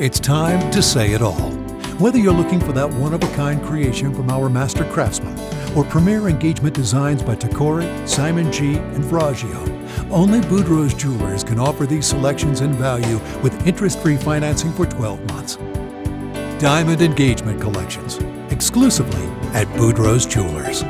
It's time to say it all. Whether you're looking for that one-of-a-kind creation from our master craftsmen or premier engagement designs by Tacori, Simon G. and Fraggio, only Boudreaux's Jewelers can offer these selections and value with interest-free financing for 12 months. Diamond engagement collections, exclusively at Boudreaux's Jewelers.